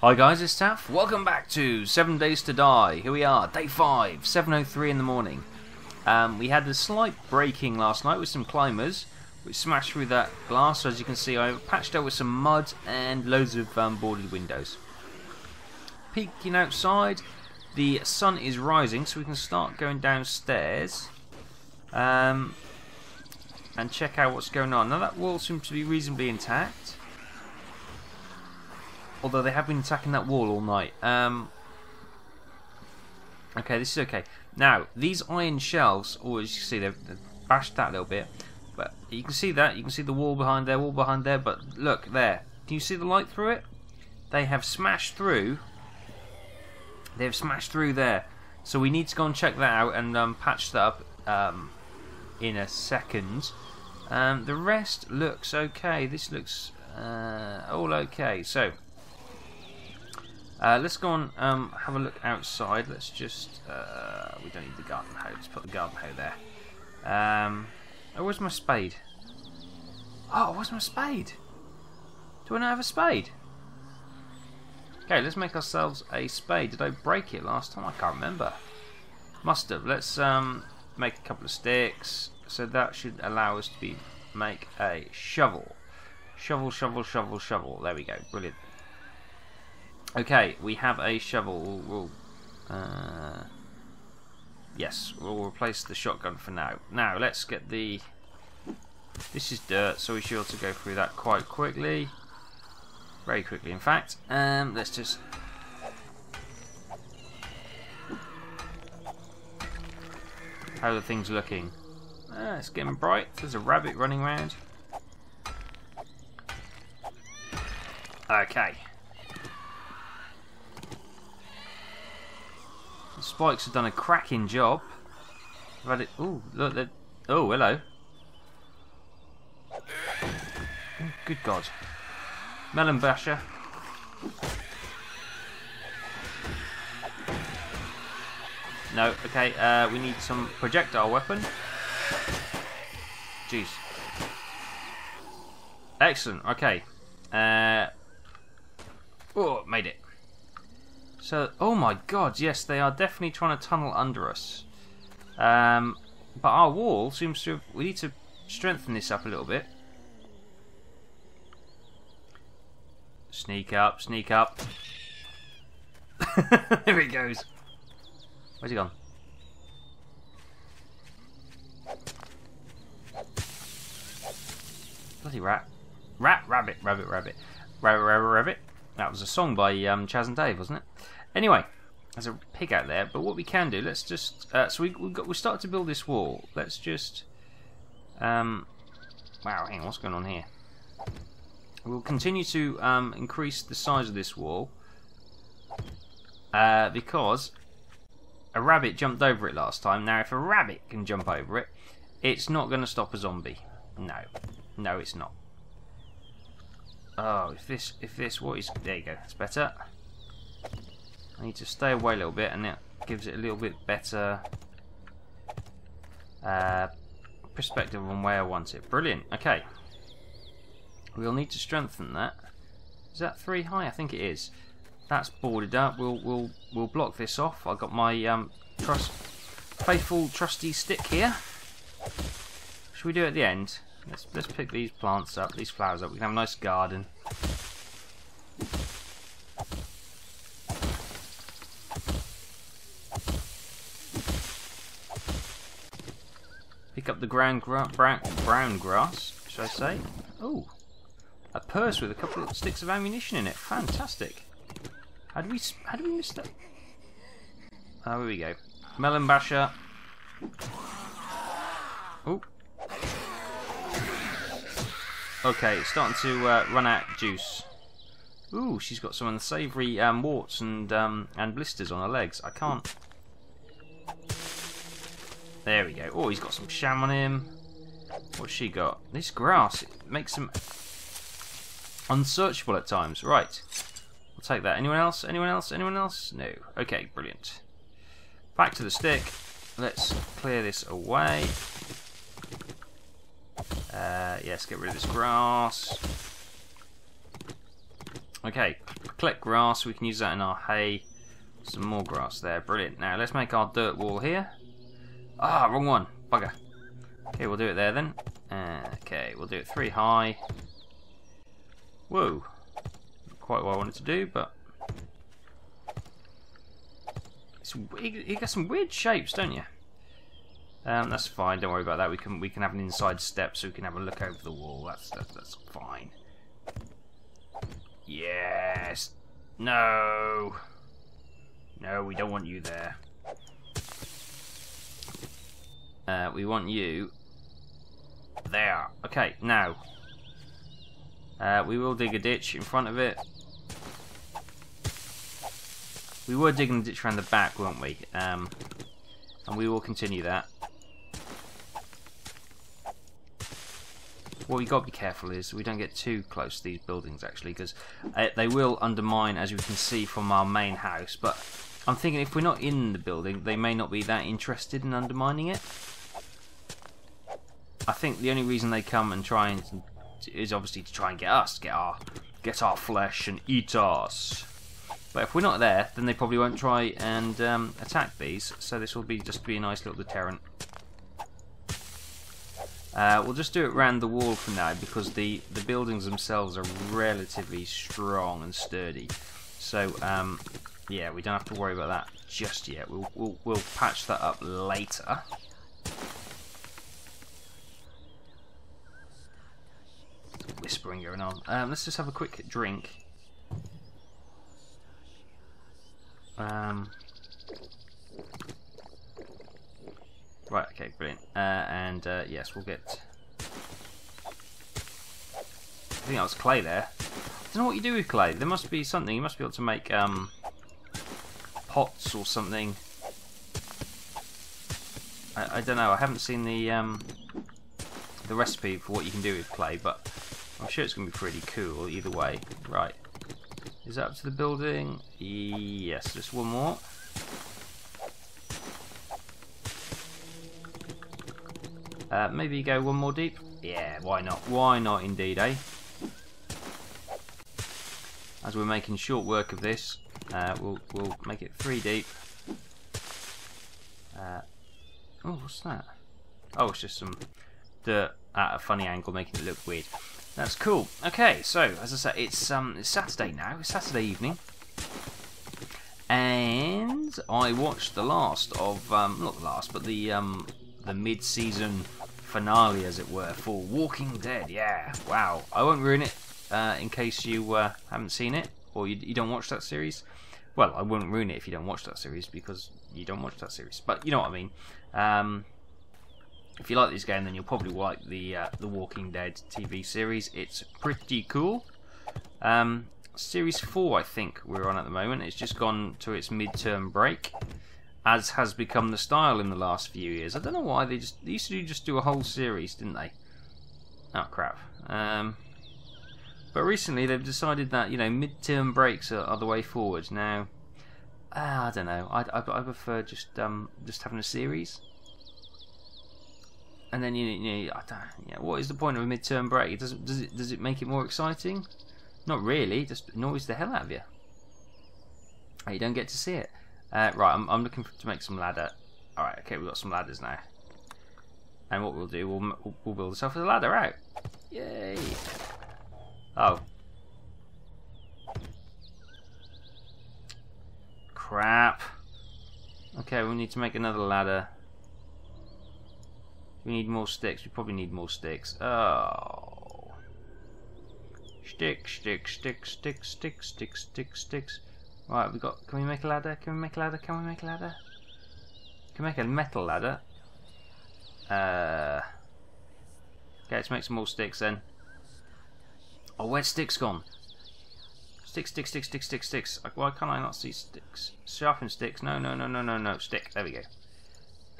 Hi guys, it's Taff. Welcome back to 7 Days to Die. Here we are, day 5, 7:03 in the morning. We had a slight breaking last night with some climbers, which smashed through that glass. So as you can see, I patched up with some mud and loads of boarded windows. Peeking outside, the sun is rising, so we can start going downstairs and check out what's going on. Now that wall seems to be reasonably intact. Although they have been attacking that wall all night. Okay, this is okay. Now, these iron shelves, oh, as you can see, they've bashed that a little bit. But you can see that. You can see the wall behind there. But look, there. Can you see the light through it? They have smashed through. They've smashed through there. So we need to go and check that out and patch that up in a second. The rest looks okay. This looks all okay. So... let's go on have a look outside. Let's just we don't need the garden hoe. Let's put the garden hoe there. Oh, where's my spade? Oh, where's my spade? Do I not have a spade? Okay, let's make ourselves a spade. Did I break it last time? I can't remember. Must have. Let's make a couple of sticks. So that should allow us to make a shovel. Shovel, shovel, shovel, shovel. There we go. Brilliant. Okay, we have a shovel. We'll replace the shotgun for now. Now let's get the. This is dirt, so we should be able to go through that quite quickly, very quickly, in fact. Let's just. How are things looking? It's getting bright. There's a rabbit running around. Okay. The spikes have done a cracking job. I've had it. Ooh, look. Oh, hello. Oh, good God. Melon basher. No, okay. We need some projectile weapon. Jeez. Excellent. Okay. Oh, made it. So, oh my God, yes, they are definitely trying to tunnel under us. But our wall seems to have, we need to strengthen this up a little bit. Sneak up, sneak up. There it goes. Where's he gone? Bloody rat. Rat, rabbit, rabbit, rabbit. Rabbit, rabbit, rabbit. That was a song by Chaz and Dave, wasn't it? Anyway, there's a pig out there, but what we can do, let's just... so we start to build this wall. Let's just... wow, hang on, what's going on here? We'll continue to increase the size of this wall because a rabbit jumped over it last time. Now, if a rabbit can jump over it, it's not going to stop a zombie. No. No, it's not. Oh, if this, what is, there you go, that's better. I need to stay away a little bit and that gives it a little bit better perspective on where I want it. Brilliant, okay. We'll need to strengthen that. Is that 3 high? I think it is. That's boarded up, we'll block this off. I've got my faithful trusty stick here. Should we do it at the end? Let's pick these plants up, these flowers up. We can have a nice garden. Pick up the brown grass, should I say? Oh, a purse with a couple of sticks of ammunition in it. Fantastic. How do we miss that? Oh, here we go. Melon basher. Oh. Okay, it's starting to run out juice. Ooh, she's got some unsavoury warts and blisters on her legs. I can't... There we go. Oh, he's got some sham on him. What's she got? This grass, it makes them unsearchable at times. Right. I'll take that. Anyone else? Anyone else? Anyone else? No. Okay, brilliant. Back to the stick. Let's clear this away. Yes, get rid of this grass. Okay, collect grass, we can use that in our hay. Some more grass there, brilliant. Now let's make our dirt wall here. Ah, wrong one, bugger. Okay, we'll do it there then. Okay, we'll do it 3 high. Whoa, not quite what I wanted to do, but it's, you got some weird shapes, don't you? That's fine. Don't worry about that. We can have an inside step, so we can have a look over the wall. That's fine. Yes. No. No, we don't want you there. We want you there. Okay, now. We will dig a ditch in front of it. We were digging a ditch around the back, weren't we? And we will continue that. What we've got to be careful is we don't get too close to these buildings, actually, because they will undermine, as you can see from our main house. But I'm thinking if we're not in the building, they may not be that interested in undermining it. I think the only reason they come and try and is obviously to try and get us, get our flesh and eat us. But if we're not there, then they probably won't try and attack these. So this will be just be a nice little deterrent. We'll just do it round the wall for now, because the buildings themselves are relatively strong and sturdy. So, yeah, we don't have to worry about that just yet. We'll patch that up later. Whispering going on. Let's just have a quick drink. Right, okay, brilliant. And yes, we'll get... I think that was clay there. I don't know what you do with clay. There must be something. You must be able to make pots or something. I don't know. I haven't seen the recipe for what you can do with clay, but I'm sure it's going to be pretty cool either way. Right. Is that up to the building? Yes, just one more. Maybe go one more deep? Yeah, why not? Why not indeed, eh? As we're making short work of this, we'll make it 3 deep. Oh, what's that? Oh, it's just some dirt at a funny angle making it look weird. That's cool. Okay, so, as I said, it's Saturday now. It's Saturday evening. And I watched the last of, not the last, but the mid-season finale, as it were, for Walking Dead. Yeah, wow. I won't ruin it in case you haven't seen it or you don't watch that series. Well, I wouldn't ruin it if you don't watch that series, because you don't watch that series. But you know what I mean. If you like this game, then you'll probably like the Walking Dead TV series. It's pretty cool. Series 4, I think, we're on at the moment. It's just gone to its midterm break, as has become the style in the last few years. I don't know why they used to just do a whole series, didn't they? Oh crap! But recently they've decided that, you know, midterm breaks are the way forward. Now, I don't know. I prefer just having a series. And then you know, I don't, yeah. What is the point of a midterm break? It doesn't. Does it make it more exciting? Not really. It just annoys the hell out of you. And you don't get to see it. Right, I'm looking to make some ladder. Alright, okay, we've got some ladders now. And what we'll do, we'll build ourselves a ladder out. Yay! Oh. Crap. Okay, we need to make another ladder. We need more sticks. We probably need more sticks. Oh. Sticks, sticks, sticks, sticks, sticks, sticks, sticks, sticks. Right, we got. Can we make a ladder? Can we make a ladder? Can we make a ladder? Can we make a metal ladder? Okay, let's make some more sticks then. Oh, where's sticks gone? Sticks, sticks, sticks, sticks, sticks, sticks. Why can't I not see sticks? Sharpen sticks. No, no, no, no, no, no. Stick. There we go.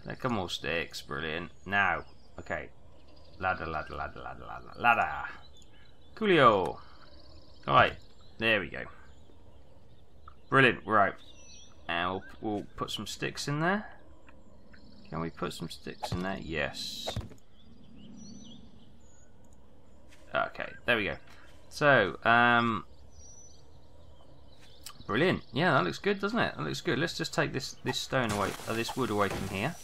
There come more sticks. Brilliant. Now, okay. Ladder, ladder, ladder, ladder, ladder, ladder. Coolio. All right. There we go. Brilliant, right. And we'll put some sticks in there. Can we put some sticks in there? Yes. Okay, there we go. So, Brilliant. Yeah, that looks good, doesn't it? That looks good. Let's just take this stone away, this wood away from here.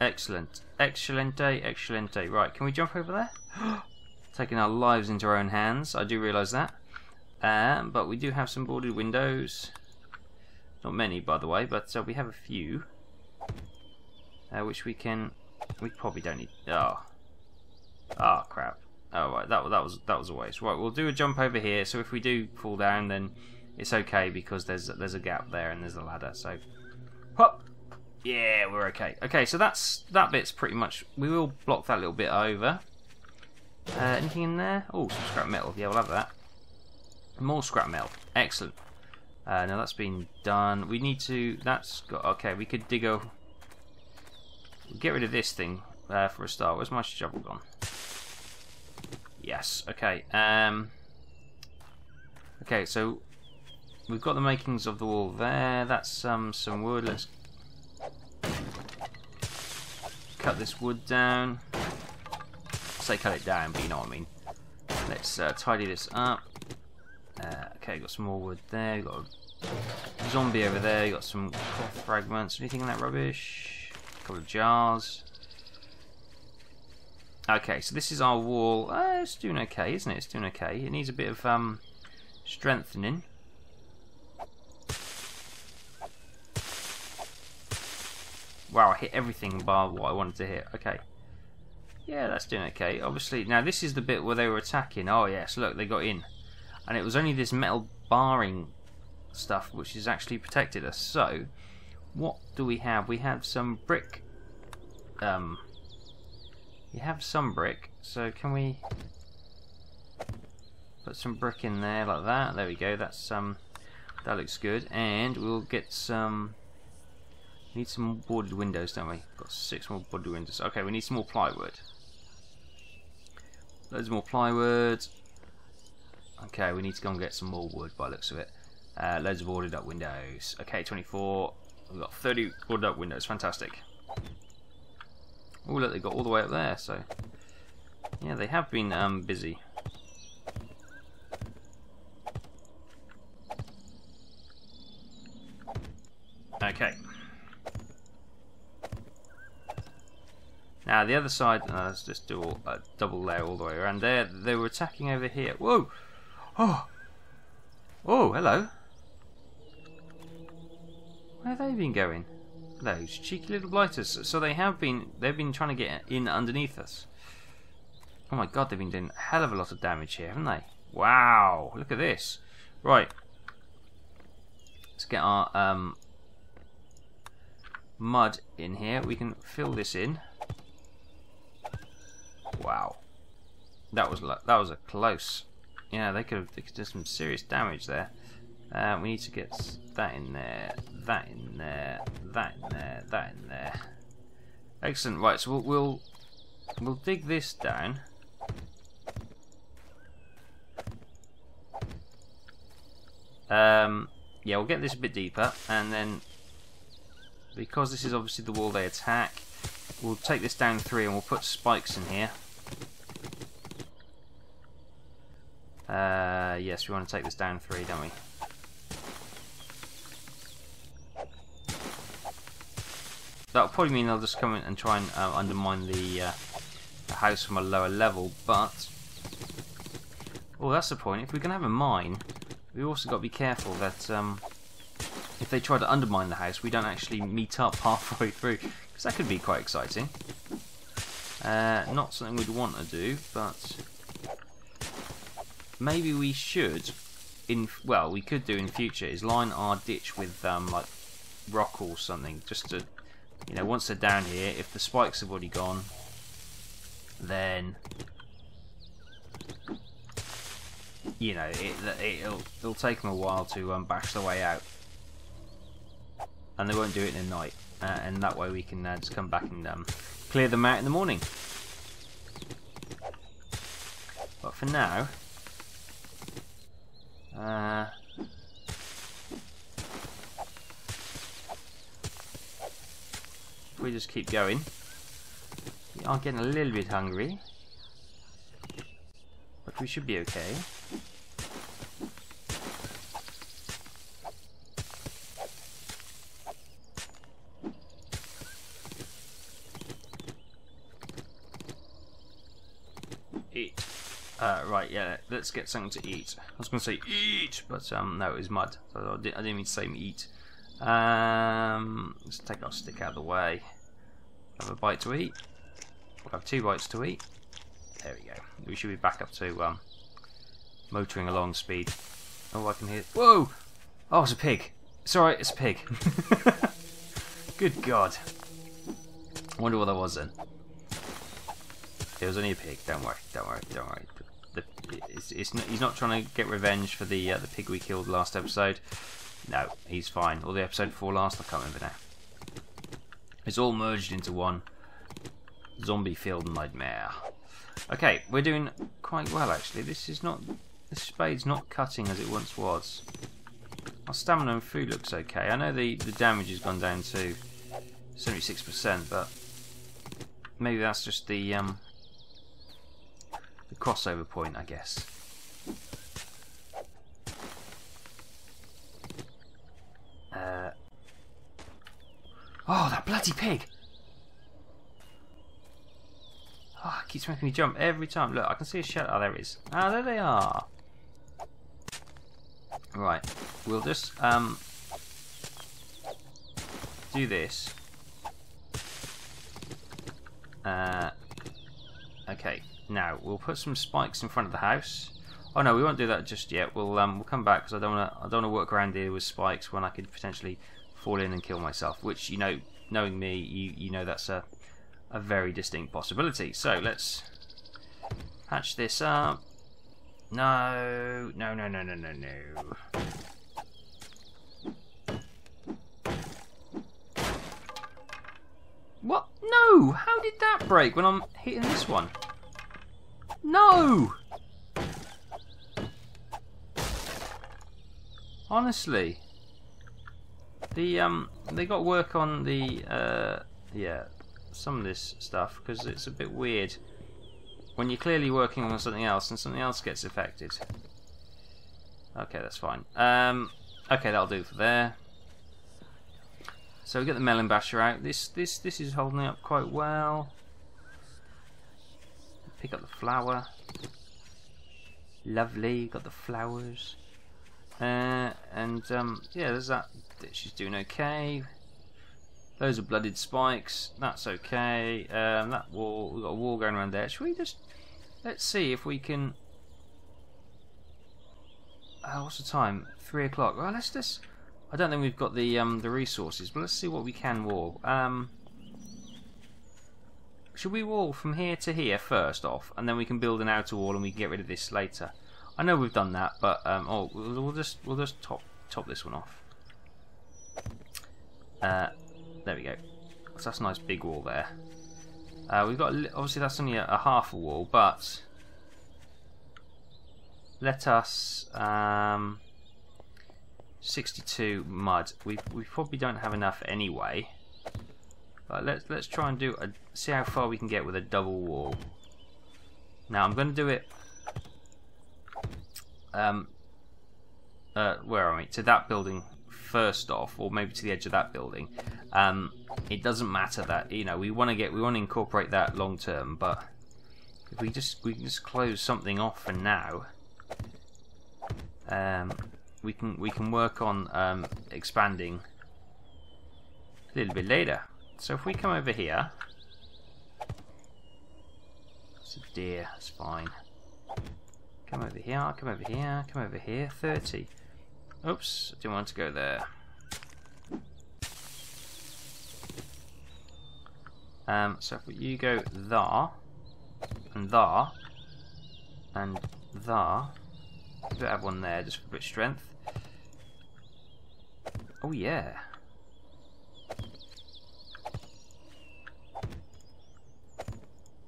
Excellent. Excelente, excelente. Right, can we jump over there? Taking our lives into our own hands. I do realise that. But we do have some boarded windows. Not many, by the way, but we have a few. Which we can... We probably don't need... Oh, crap. Oh, right, that was a waste. Right, we'll do a jump over here, so if we do fall down, then it's okay, because there's a gap there and there's a ladder, so... Hop! Yeah, we're okay. Okay, so that bit's pretty much... We will block that little bit over. Anything in there? Oh, some scrap metal. Yeah, we'll have that. More scrap metal. Excellent. Now that's been done. We need to... That's got... Okay, we could dig a... Get rid of this thing for a start. Where's my shovel gone? Yes. Okay. Okay. So we've got the makings of the wall there. That's some wood. Let's cut this wood down. I say cut it down, but you know what I mean. Let's tidy this up. Okay. Got some more wood there. Got a zombie over there. Got some cloth fragments. Anything in that rubbish? Couple of jars. Okay, so this is our wall. It's doing okay, isn't it? It's doing okay. It needs a bit of strengthening. Wow, I hit everything bar what I wanted to hit. Okay. Yeah, that's doing okay. Obviously, now this is the bit where they were attacking. Oh yes, look, they got in. And it was only this metal barring stuff which has actually protected us. So... What do we have? We have some brick. You have some brick, so can we put some brick in there like that? There we go. That's that looks good. And we'll get some. Need some boarded windows, don't we? Got 6 more boarded windows. Okay, we need some more plywood. Loads more plywood. Okay, we need to go and get some more wood by the looks of it. Loads of boarded up windows. Okay, 24. We've got 30 boarded up windows, fantastic. Oh look, they got all the way up there, so... Yeah, they have been busy. Okay. Now the other side, let's just do a double layer all the way around there. They were attacking over here. Whoa! Oh! Oh, hello! Where have they been going? Those cheeky little blighters. So they have been, they've been trying to get in underneath us. Oh my god, they've been doing a hell of a lot of damage here, haven't they? Wow, look at this. Right. Let's get our mud in here. We can fill this in. Wow. That was a close. Yeah, they could do some serious damage there. We need to get that in there, that in there, that in there, that in there. Excellent. Right, so we'll dig this down. Yeah, we'll get this a bit deeper, and then because this is obviously the wall they attack, we'll take this down 3 and we'll put spikes in here. Yes, we want to take this down 3, don't we? That'll probably mean they'll just come in and try and undermine the house from a lower level, but... Oh, that's the point. If we're going to have a mine, we've also got to be careful that if they try to undermine the house, we don't actually meet up halfway through, because that could be quite exciting. Not something we'd want to do, but maybe we should, well, we could do in future, is line our ditch with like rock or something, just to... You know, once they're down here, if the spikes have already gone, then you know it'll take them a while to bash their way out, and they won't do it in the night. And that way we can just come back and clear them out in the morning. But for now, we just keep going. We are getting a little bit hungry. like we should be okay. Eat. Right, yeah, let's get something to eat. I was going to say eat, but no, it was mud. So I didn't mean to say eat. Let's take our stick out of the way. Have a bite to eat. We'll have two bites to eat. There we go. We should be back up to motoring along speed. Oh, I can hear. Whoa! Oh, it's a pig. It's alright, it's a pig. Good God. I wonder what that was then. It was only a pig. Don't worry. Don't worry. Don't worry. He's not trying to get revenge for the pig we killed last episode. No, he's fine. Or the episode before last. I can't remember now. It's all merged into one zombie-filled nightmare. Okay, we're doing quite well actually. This is not. This spade's not cutting as it once was. Our stamina and food looks okay. I know the damage has gone down to 76%, but maybe that's just the crossover point, I guess. Oh, that bloody pig! Oh, it keeps making me jump every time. Look, I can see a shadow. Oh, there it is. Ah, there they are! Right, we'll just do this. Okay, now we'll put some spikes in front of the house. Oh no, we won't do that just yet. We'll come back because I don't wanna work around here with spikes when I could potentially fall in and kill myself. Which, you know, knowing me, you know that's a very distinct possibility. So let's patch this up. No, no, no, no, no, no, no. What? No! How did that break when I'm hitting this one? No! Honestly, they got work on the yeah, some of this stuff because it's a bit weird when you're clearly working on something else and something else gets affected. Okay, that's fine. Okay, that'll do for there. So we get the melon basher out. This is holding up quite well. Pick up the flower. Lovely, got the flowers. Yeah, there's that. She's doing okay. Those are blooded spikes. That's okay. That wall. We've got a wall going around there. Should we just? Let's see if we can. What's the time? 3 o'clock. Well, let's just. I don't think we've got the resources, but let's see what we can wall. Should we wall from here to here first off, and then we can build an outer wall and we can get rid of this later. I know we've done that, but oh, we'll just top this one off. There we go. So that's a nice big wall there. We've got, obviously that's only a half a wall, but let us 62 mud. We probably don't have enough anyway. But let's try and do see how far we can get with a double wall. Now I'm going to do it. Where am I? To that building first off, or maybe to the edge of that building. It doesn't matter that, you know, we want to incorporate that long term, but if we can just close something off for now, we can work on expanding a little bit later. So if we come over here, it's a deer, that's fine. Come over here, come over here, come over here. 30. Oops, I didn't want to go there. So if you go there, and there, and there. We better have one there just for a bit of strength. Oh yeah.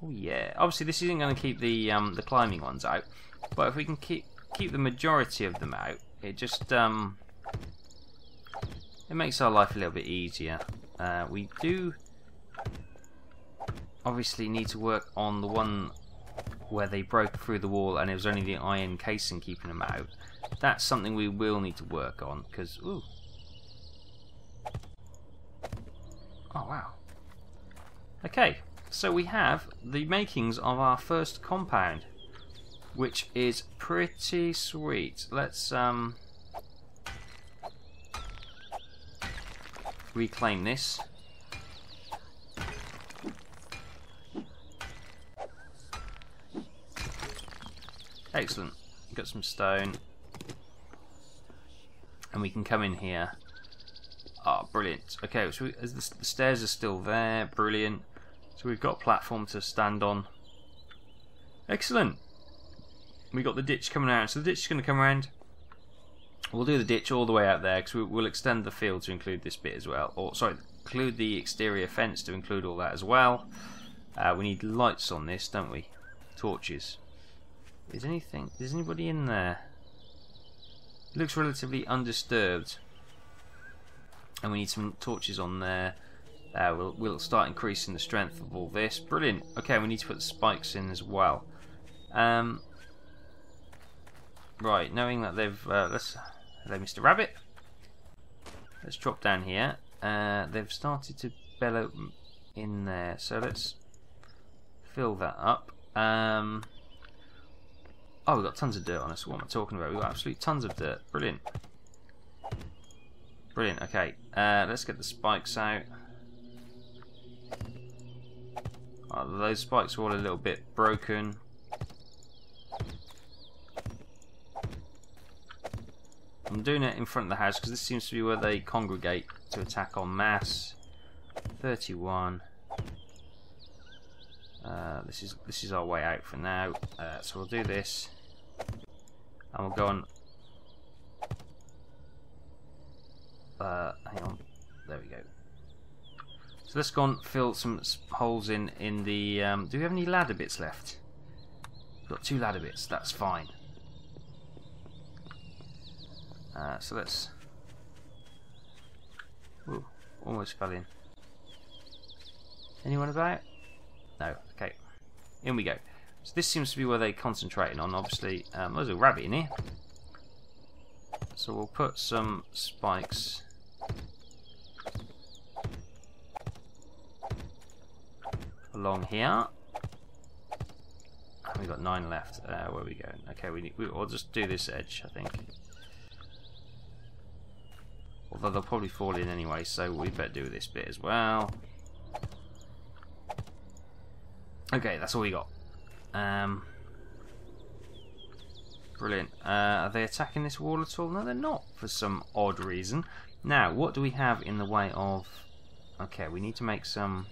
Oh yeah. Obviously this isn't going to keep the climbing ones out. But if we can keep the majority of them out, it just it makes our life a little bit easier. We do obviously need to work on the one where they broke through the wall and it was only the iron casing keeping them out. That's something we will need to work on, because... Ooh. Oh, wow. Okay, so we have the makings of our first compound, which is pretty sweet. Let's reclaim this. Excellent. Got some stone. And we can come in here. Ah, oh, brilliant. Okay, so the stairs are still there. Brilliant. So we've got a platform to stand on. Excellent. We got the ditch coming out. So the ditch is going to come around. We'll do the ditch all the way out there, because we'll extend the field to include this bit as well. Or, sorry, include the exterior fence to include all that as well. We need lights on this, don't we? Torches. Is anything... Is anybody in there? It looks relatively undisturbed. And we need some torches on there. We'll start increasing the strength of all this. Brilliant. Okay, we need to put the spikes in as well. Right, knowing that they've... Hello, Mr. Rabbit. Let's drop down here. They've started to bellow in there. So let's fill that up. Oh, we've got tons of dirt on us. What am I talking about? We've got absolute tons of dirt. Brilliant. Brilliant, okay. Let's get the spikes out. Oh, those spikes are all a little bit broken. I'm doing it in front of the house because this seems to be where they congregate to attack en masse. 31. This is our way out for now. So we'll do this, and we'll go on. Hang on, there we go. So let's go and fill some holes in the. Do we have any ladder bits left? We've got 2 ladder bits. That's fine. So let's. Ooh, almost fell in. Anyone about? No. Okay. In we go. So this seems to be where they're concentrating on. Obviously, there's a rabbit in here. So we'll put some spikes. Along here. And we've got 9 left. Where are we going? Okay, we'll just do this edge, I think. Although they'll probably fall in anyway, so we better do this bit as well. Okay, that's all we got. Brilliant. Are they attacking this wall at all? No, they're not, for some odd reason. Now, what do we have in the way of... Okay, we need to make some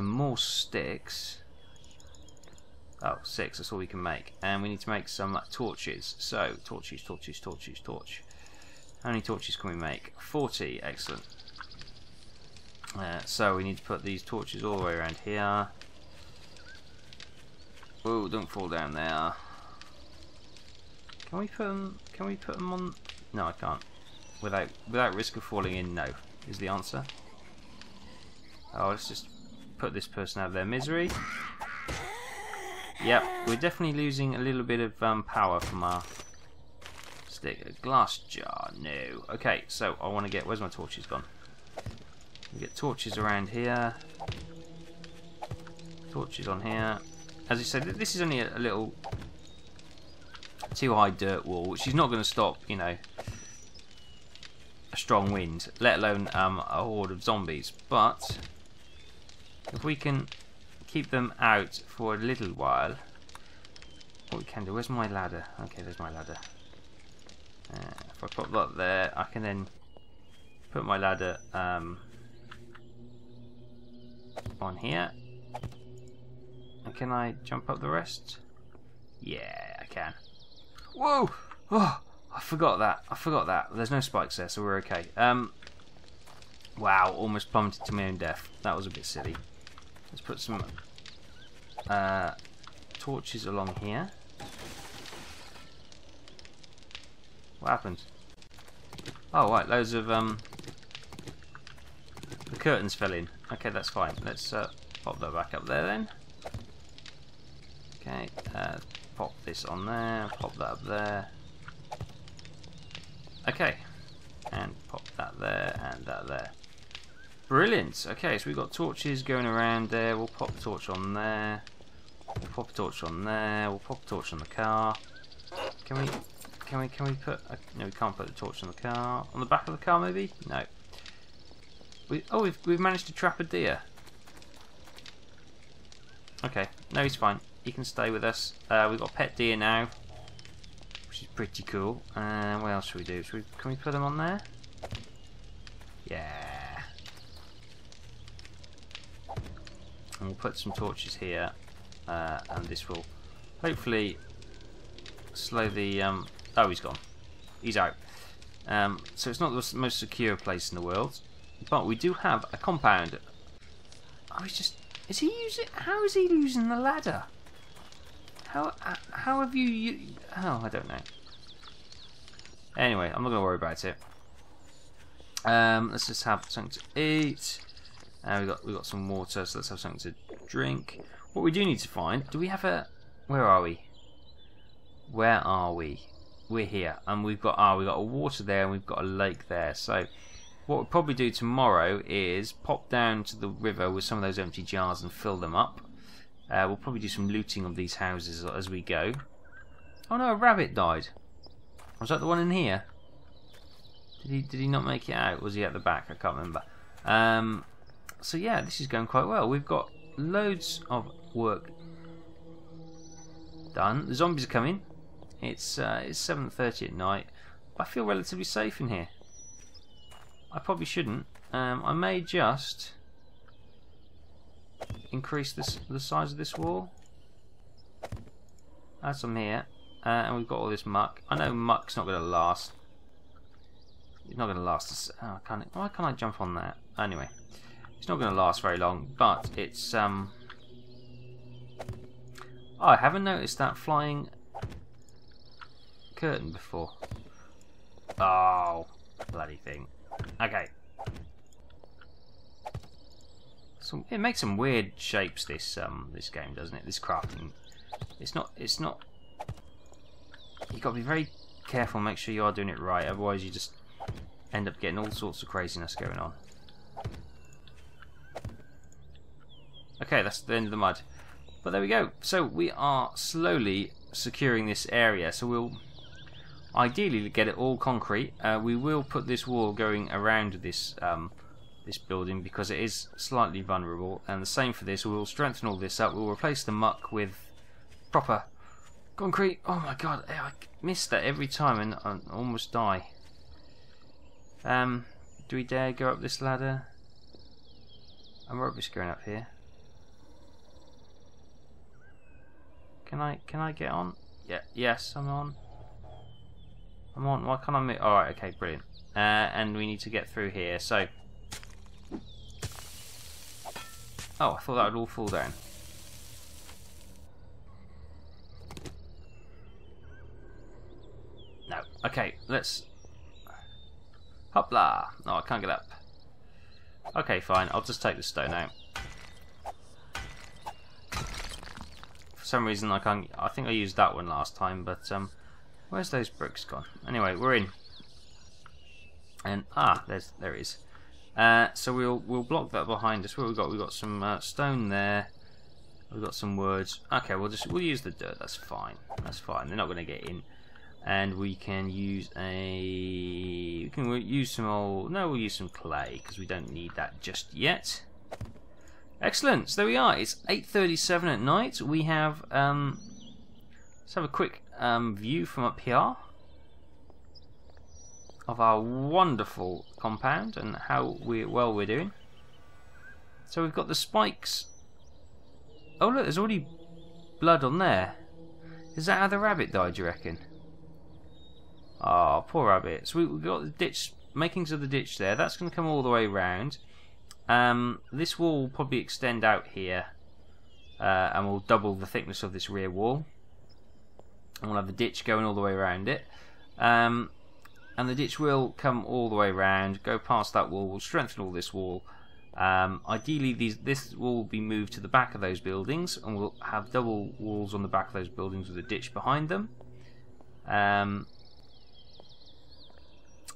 more sticks. Oh, 6, that's all we can make. And we need to make some torches. So, torch. How many torches can we make? 40, excellent. So we need to put these torches all the way around here. Whoa! Don't fall down there. Can we put them? Can we put them on? No, I can't. Without risk of falling in, no is the answer. Oh, let's just put this person out of their misery. Yep, we're definitely losing a little bit of power from our stick. A glass jar, no. Okay, so I want to get. Where's my torches gone? We get torches around here. Torches on here. As I said, this is only a little too high dirt wall, which is not going to stop, you know, a strong wind, let alone a horde of zombies. But if we can keep them out for a little while, what we can do. Where's my ladder? Okay, there's my ladder. If I pop that there, I can then put my ladder on here. And can I jump up the rest? Yeah, I can. Whoa! Oh, I forgot that. There's no spikes there, so we're okay. Wow, almost plummeted to my own death. That was a bit silly. Let's put some torches along here. What happened? Oh, right, loads of the curtains fell in. Okay, that's fine. Let's pop that back up there then. Okay, pop this on there, pop that up there. Okay, and pop that there and that there. Brilliant. Okay, so we've got torches going around there. We'll pop a torch on there. We'll pop a torch on there. We'll pop a torch on the car. Can we put? No, we can't put a torch on the car. On the back of the car, maybe? No. We've managed to trap a deer. Okay, no, he's fine. He can stay with us. We've got a pet deer now, which is pretty cool. And what else should we do? Can we put him on there? Yeah. And we'll put some torches here, and this will hopefully slow the. Oh, he's gone. He's out. So it's not the most secure place in the world, but we do have a compound. Oh, he's just. Is he using? How is he using the ladder? How have you? Oh, I don't know. Anyway, I'm not going to worry about it. Let's just have something to eat. We got some water, so let's have something to drink. What we do need to find? Do we have a? Where are we? Where are we? We're here, and we've got we got a water there, and we've got a lake there. So. What we'll probably do tomorrow is pop down to the river with some of those empty jars and fill them up. We'll probably do some looting of these houses as we go. Oh no, a rabbit died. Was that the one in here? Did he not make it out? Was he at the back? I can't remember. So yeah, this is going quite well. We've got loads of work done. The zombies are coming. It's 7:30 at night. I feel relatively safe in here. I probably shouldn't. I may just increase the size of this wall. Add some here, and we've got all this muck. I know muck's not going to last. It's not going to last. Oh, why can't I jump on that? Anyway, it's not going to last very long. But it's Oh, I haven't noticed that flying curtain before. Oh, bloody thing. Okay. So it makes some weird shapes. This game, doesn't it? This crafting. It's not. You got to be very careful. Make sure you are doing it right. Otherwise, you just end up getting all sorts of craziness going on. Okay, that's the end of the mud. But there we go. So we are slowly securing this area. So we'll. Ideally, to get it all concrete, we will put this wall going around this this building because it is slightly vulnerable. And the same for this, we will strengthen all this up. We'll replace the muck with proper concrete. Oh my god, I miss that every time and I almost die. Do we dare go up this ladder? I'm rubbish going up here. Can I get on? Yeah, yes, I'm on. Come on, why can't I move? Alright, okay, brilliant. And we need to get through here, so. Oh, I thought that would all fall down. No, okay, let's. Hopla! No, I can't get up. Okay, fine, I'll just take the stone out. For some reason, I can't. I think I used that one last time, but. Where's those bricks gone? Anyway, we're in, and there it is. So we'll block that behind us. What have we got? We've got some stone there. We've got some words. Okay, we'll use the dirt. That's fine. That's fine. They're not going to get in, and we can use we'll use some clay because we don't need that just yet. Excellent. So there we are. It's 8:37 at night. We have let's have a quick. View from up here of our wonderful compound and how well we're doing. So we've got the spikes. Oh look, there's already blood on there. Is that how the rabbit died, do you reckon? Oh, poor rabbit. So we've got the ditch, makings of the ditch there. That's going to come all the way round. This wall will probably extend out here, and we'll double the thickness of this rear wall. And we'll have the ditch going all the way around it, and the ditch will come all the way around, go past that wall. We'll strengthen all this wall, Ideally this will be moved to the back of those buildings, and we'll have double walls on the back of those buildings with a ditch behind them.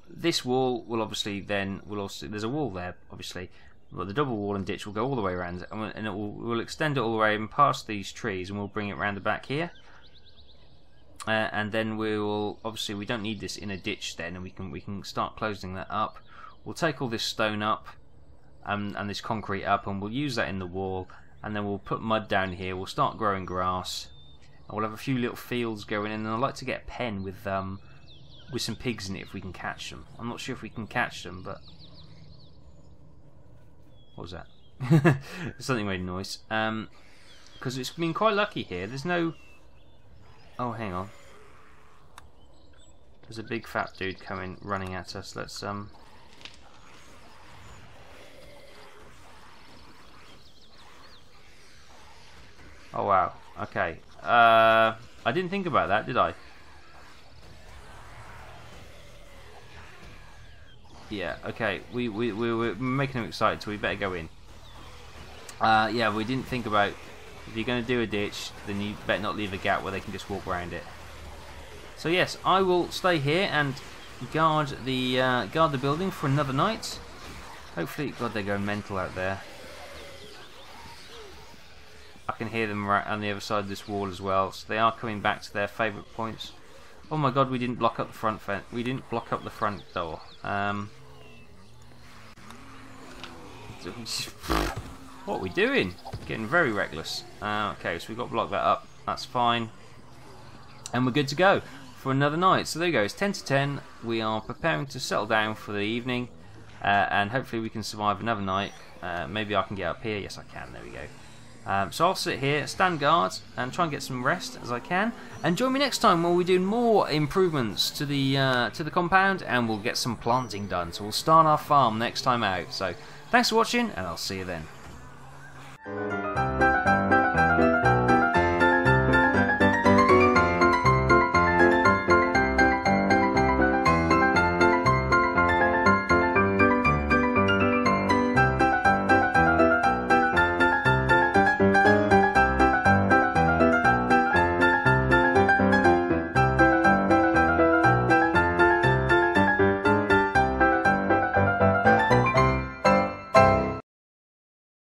This wall will obviously then, there's a wall there obviously, but the double wall and ditch will go all the way around, and we'll extend it all the way and past these trees, and we'll bring it round the back here. And then we'll obviously, we don't need this in a ditch then, and we can start closing that up. We'll take all this stone up and this concrete up, and we'll use that in the wall, and then we'll put mud down here. We'll start growing grass, and we'll have a few little fields going in. And I'd like to get a pen with some pigs in it if we can catch them. I'm not sure if we can catch them, but what was that? Something made a noise. Because it's been quite lucky here. There's no. Oh, hang on. There's a big fat dude coming, running at us. Let's Oh wow, okay. I didn't think about that, did I? Yeah, okay, we were making them excited, so we better go in. Yeah, we didn't think about, if you're going to do a ditch, then you better not leave a gap where they can just walk around it. So yes, I will stay here and guard the building for another night. Hopefully, God, they're going mental out there. I can hear them right on the other side of this wall as well, so they are coming back to their favourite points. Oh my God, we didn't block up the front fence. We didn't block up the front door. What are we doing? Getting very reckless. Okay, so we've got to block that up. That's fine, and we're good to go for another night. So there you go. It's 10 to 10. We are preparing to settle down for the evening, and hopefully we can survive another night. Maybe I can get up here. Yes, I can. There we go. So I'll sit here, stand guard, and try and get some rest as I can. And join me next time when we do more improvements to the compound, and we'll get some planting done. So we'll start our farm next time out. So thanks for watching, and I'll see you then.